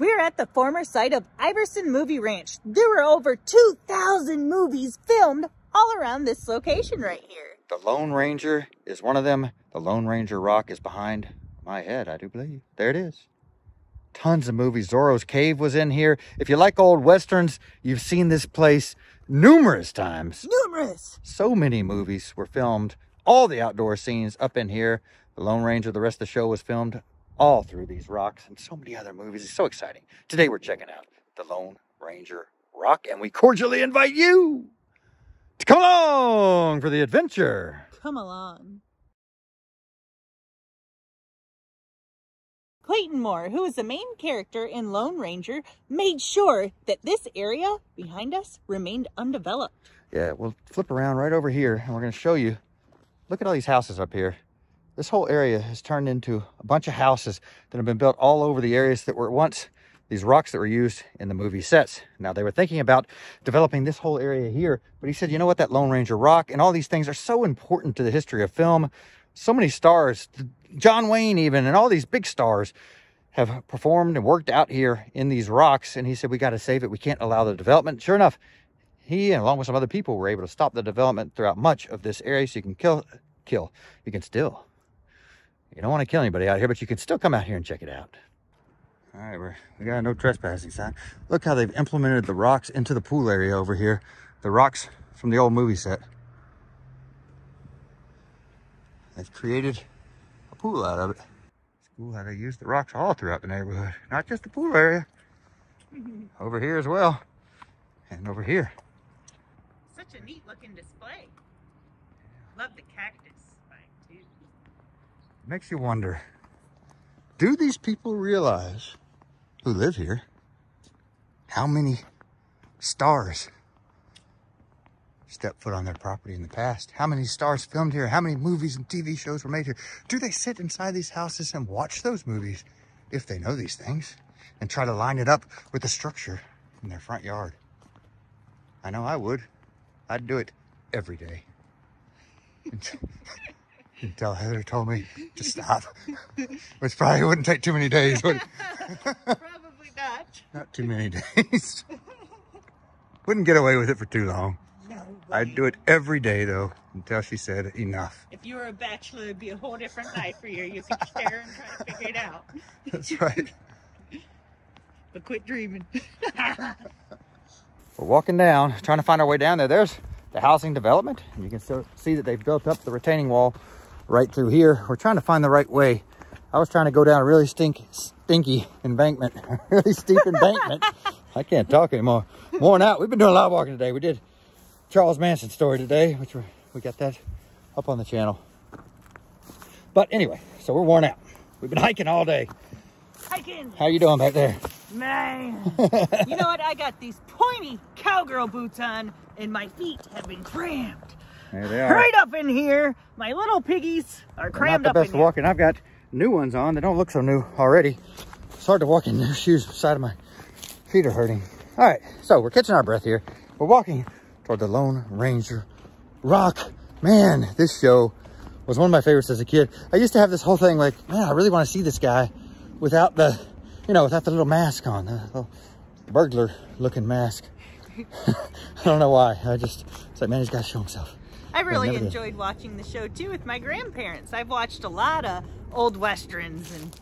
We're at the former site of Iverson Movie Ranch. There were over 2,000 movies filmed all around this location right here. The Lone Ranger is one of them. The Lone Ranger rock is behind my head, I do believe. There it is. Tons of movies. Zorro's Cave was in here. If you like old westerns, you've seen this place numerous times. Numerous! So many movies were filmed. All the outdoor scenes up in here. The Lone Ranger, the rest of the show was filmed all through these rocks, and so many other movies. It's so exciting. Today we're checking out the Lone Ranger rock, and we cordially invite you to come along for the adventure. Come along. Clayton Moore, who is the main character in Lone Ranger, made sure that this area behind us remained undeveloped. Yeah, we'll flip around right over here, and we're going to show you. Look at all these houses up here. This whole area has turned into a bunch of houses that have been built all over the areas that were once these rocks that were used in the movie sets. Now, they were thinking about developing this whole area here, but he said, you know what, that Lone Ranger rock and all these things are so important to the history of film. So many stars, John Wayne even, and all these big stars have performed and worked out here in these rocks. And he said, we got to save it. We can't allow the development. Sure enough, he, and along with some other people, were able to stop the development throughout much of this area. So you can you don't want to kill anybody out here, but you can still come out here and check it out. All right, we got a no trespassing sign. Look how they've implemented the rocks into the pool area over here. The rocks from the old movie set. They've created a pool out of it. It's cool how they use the rocks all throughout the neighborhood, not just the pool area. Over here as well, and over here. Such a neat looking display. Love the cactus spike too. Makes you wonder, do these people realize who live here how many stars stepped foot on their property in the past? How many stars filmed here? How many movies and TV shows were made here? Do they sit inside these houses and watch those movies if they know these things and try to line it up with the structure in their front yard? I know I would. I'd do it every day. Until Heather told me to stop, which probably wouldn't take too many days. Wouldn't? Probably not. Not too many days. Wouldn't get away with it for too long. No way. I'd do it every day, though, until she said enough. If you were a bachelor, it'd be a whole different life for you. You could stare and try to figure it out. That's right. But quit dreaming. We're walking down, trying to find our way down there. There's the housing development, and you can still see that they've built up the retaining wall right through here. We're trying to find the right way. I was trying to go down a really stinky embankment, really steep embankment. I can't talk anymore. Worn out. We've been doing a lot of walking today. We did Charles Manson story today, which we got that up on the channel. But anyway, so we're worn out. We've been hiking all day. Hiking. How you doing back there? Man, you know what? I got these pointy cowgirl boots on, and my feet have been crammed. There they are. Right up in here. My little piggies are crammed up in here. Not the best walking. I've got new ones on. They don't look so new already. It's hard to walk in new shoes. The side of my feet are hurting. All right, so we're catching our breath here. We're walking toward the Lone Ranger rock. Man, this show was one of my favorites as a kid. I used to have this whole thing like, man, I really want to see this guy without the... you know, without the little mask on, the little burglar-looking mask. I don't know why. It's like, man, he's got to show himself. I really enjoyed watching the show, too, with my grandparents. I've watched a lot of old westerns, and,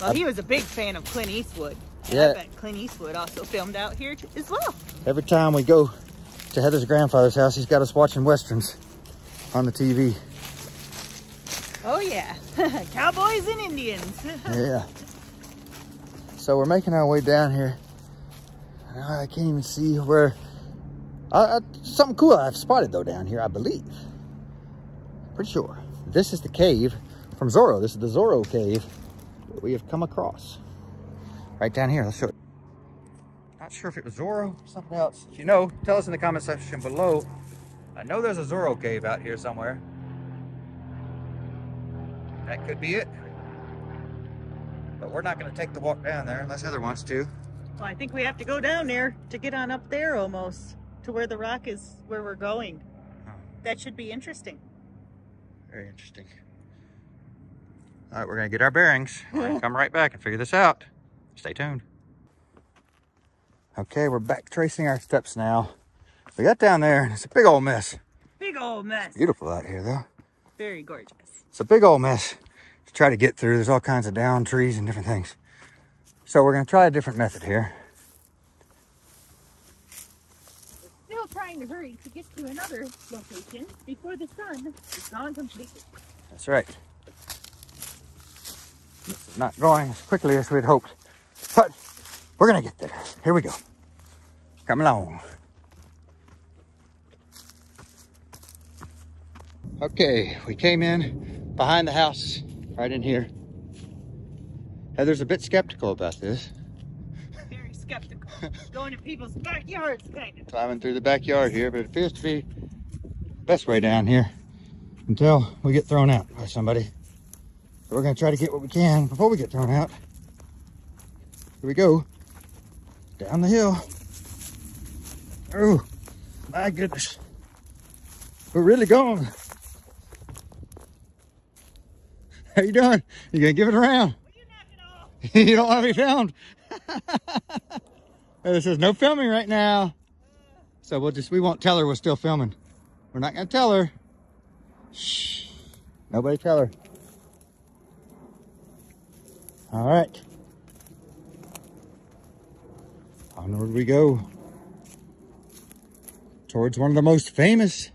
well, he was a big fan of Clint Eastwood. Yeah. I bet Clint Eastwood also filmed out here, as well. Every time we go to Heather's grandfather's house, he's got us watching westerns on the TV. Oh, yeah. Cowboys and Indians. Yeah. So we're making our way down here. I can't even see where. Something cool I've spotted though down here, I believe. Pretty sure. This is the cave from Zorro. This is the Zorro cave that we have come across. Right down here, let's show it. Not sure if it was Zorro or something else. If you know, tell us in the comment section below. I know there's a Zorro cave out here somewhere. That could be it. But we're not going to take the walk down there unless Heather wants to. Well, I think we have to go down there to get on up there almost to where the rock is, where we're going. Oh. That should be interesting. Very interesting. All right, we're going to get our bearings. We're going to come right back and figure this out. Stay tuned. Okay, we're back tracing our steps now. We got down there and it's a big old mess. Big old mess. It's beautiful out here though. Very gorgeous. It's a big old mess to try to get through. There's all kinds of down trees and different things. So we're gonna try a different method here. Still trying to hurry to get to another location before the sun is gone completely. That's right. This is not going as quickly as we'd hoped, but we're gonna get there. Here we go. Come along. Okay, we came in behind the house, right in here. Heather's a bit skeptical about this. Very skeptical. Going to people's backyards, kind of. Climbing through the backyard here, but it appears to be the best way down here until we get thrown out by somebody. So we're gonna try to get what we can before we get thrown out. Here we go. Down the hill. Oh, my goodness. We're really going. How you doing? You gonna give it a round? You don't want to be filmed. This is no filming right now. So we won't tell her we're still filming. We're not gonna tell her. Shh. Nobody tell her. All right. Onward we go. Towards one of the most famous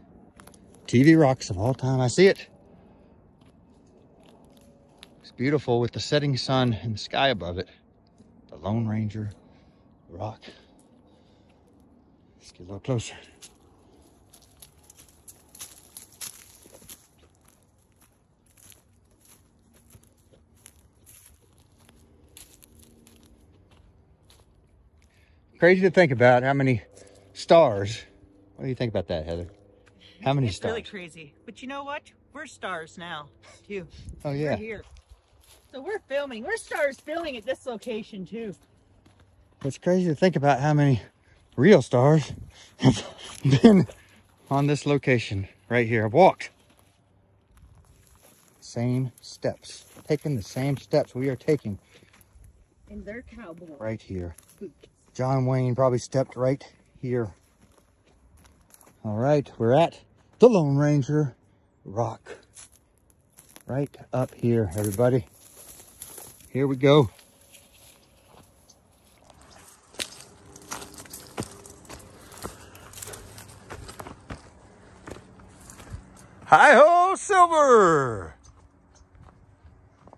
TV rocks of all time. I see it. Beautiful with the setting sun and the sky above it. The Lone Ranger rock. Let's get a little closer. Crazy to think about how many stars. What do you think about that, Heather? How many stars? It's really crazy. But you know what? We're stars now, too. Oh, yeah. We're here. So we're filming. We're stars filming at this location too. It's crazy to think about how many real stars have been on this location right here. I've walked. Same steps. Taking the same steps we are taking. And they're cowboy. Right here. John Wayne probably stepped right here. All right, we're at the Lone Ranger Rock. Right up here, everybody. Here we go. Hi-ho, Silver!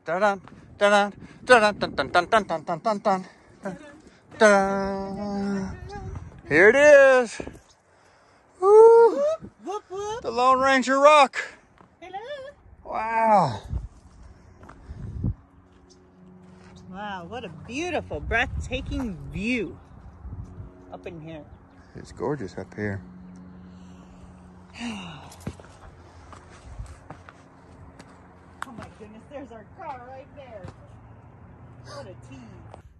Da-dun, da-dun, da-dun, dun, dun, dun, dun, dun, dun, dun, dun. Here it is. Woo! The Lone Ranger Rock. Hello. Wow. Wow, what a beautiful, breathtaking view up in here. It's gorgeous up here. Oh my goodness, there's our car right there. What a tease.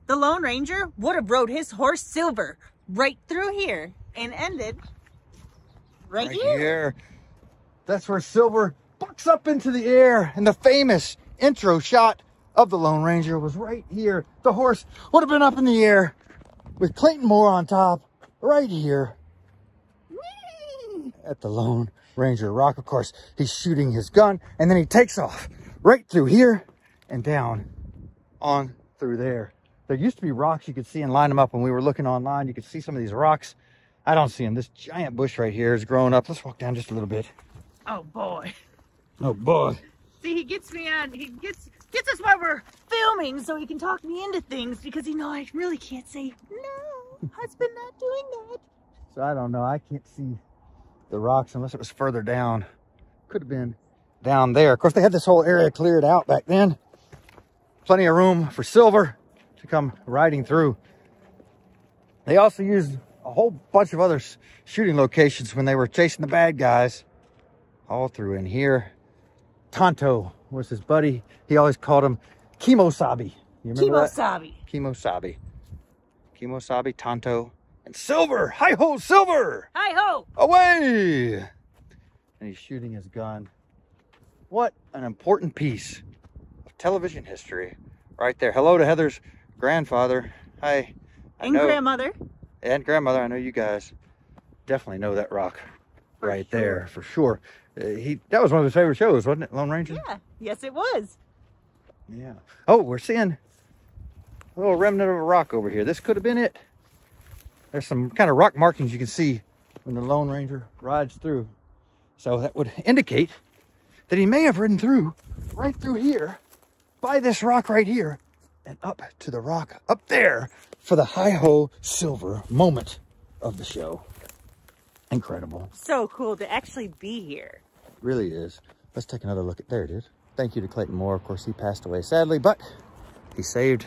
The Lone Ranger would have rode his horse Silver right through here and ended right here. That's where Silver bucks up into the air and the famous intro shot of the Lone Ranger was right here. The horse would have been up in the air with Clayton Moore on top right here. Whee! At the Lone Ranger Rock. Of course, he's shooting his gun and then he takes off right through here and down on through there. There used to be rocks you could see and line them up when we were looking online. You could see some of these rocks. I don't see them. This giant bush right here is growing up. Let's walk down just a little bit. Oh boy. Oh boy. See, he gets me on. He gets us why we're filming, so he can talk me into things, because you know I really can't say no. Husband not doing that. So I don't know. I can't see the rocks unless it was further down. Could have been down there. Of course, they had this whole area cleared out back then. Plenty of room for Silver to come riding through. They also used a whole bunch of other shooting locations when they were chasing the bad guys. All through in here. Tonto was his buddy. He always called him Kemosabe. You remember Kemosabe. That? Kemosabe. Kemosabe, Tonto, and Silver. Hi-ho, Silver! Hi-ho! Away! And he's shooting his gun. What an important piece of television history right there. Hello to Heather's grandfather. Hi. And grandmother. and grandmother, I know you guys definitely know that rock right there for sure. That was one of his favorite shows, wasn't it, Lone Ranger? Yeah, yes it was. Yeah. Oh, we're seeing a little remnant of a rock over here. This could have been it. There's some kind of rock markings you can see when the Lone Ranger rides through. So that would indicate that he may have ridden through, right through here, by this rock right here, and up to the rock up there for the Hi-Ho Silver moment of the show. Incredible. So cool to actually be here. It really is. Let's take another look at, there it is. Thank you to Clayton Moore. Of course, he passed away sadly, but he saved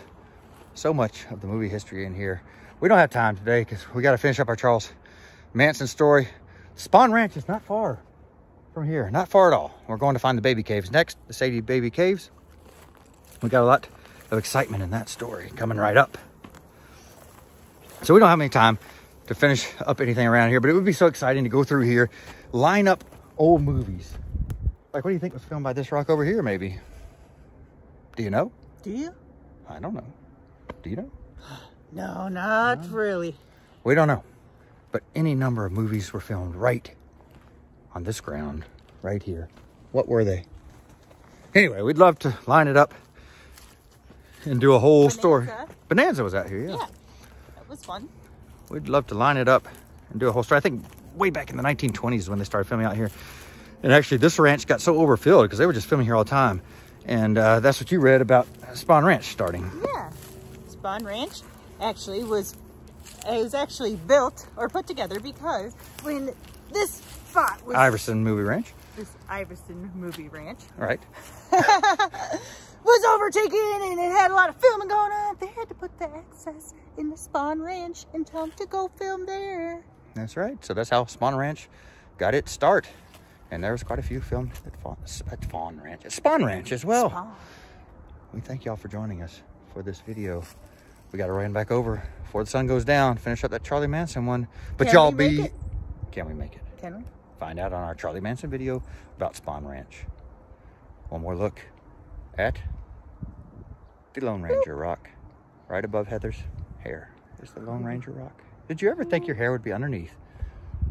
so much of the movie history in here. We don't have time today because we got to finish up our Charles Manson story. Spahn Ranch is not far from here, not far at all. We're going to find the baby caves next, the Sadie baby caves. We got a lot of excitement in that story coming right up. So we don't have any time to finish up anything around here, but it would be so exciting to go through here, line up old movies. Like, what do you think was filmed by this rock over here, maybe? Do you know? Do you? I don't know. Do you know? No, not really. We don't know. But any number of movies were filmed right on this ground, right here. What were they? Anyway, we'd love to line it up and do a whole story. Bonanza was out here, yeah. Yeah, that was fun. We'd love to line it up and do a whole story. I think way back in the 1920s when they started filming out here. And actually, this ranch got so overfilled because they were just filming here all the time. And that's what you read about Spahn Ranch starting. Yeah. Spahn Ranch actually was built or put together because when this spot was... Iverson Movie Ranch. This Iverson Movie Ranch. Right. was overtaken and it had a lot of filming going on. They had to put the access in the Spahn Ranch and tell them to go film there. That's right. So that's how Spahn Ranch got its start. And there was quite a few filmed at Spahn Ranch. At Spahn Ranch as well. Spahn. We thank y'all for joining us for this video. We got to run back over before the sun goes down. Finish up that Charlie Manson one. But y'all be... Can we make it? Can we? Find out on our Charlie Manson video about Spahn Ranch. One more look at the Lone Ranger rock. Right above Heather's hair. There's the Lone Ranger rock. Did you ever think your hair would be underneath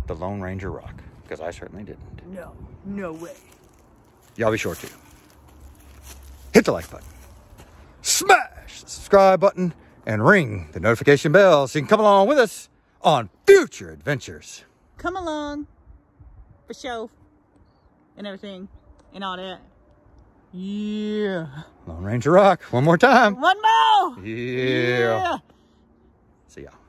the Lone Ranger rock? Because I certainly didn't. No, no way. Y'all be sure to hit the like button, smash the subscribe button, and ring the notification bell so you can come along with us on future adventures. Come along for show and everything and all that. Yeah. Lone Ranger rock, one more time. One more. Yeah. See y'all.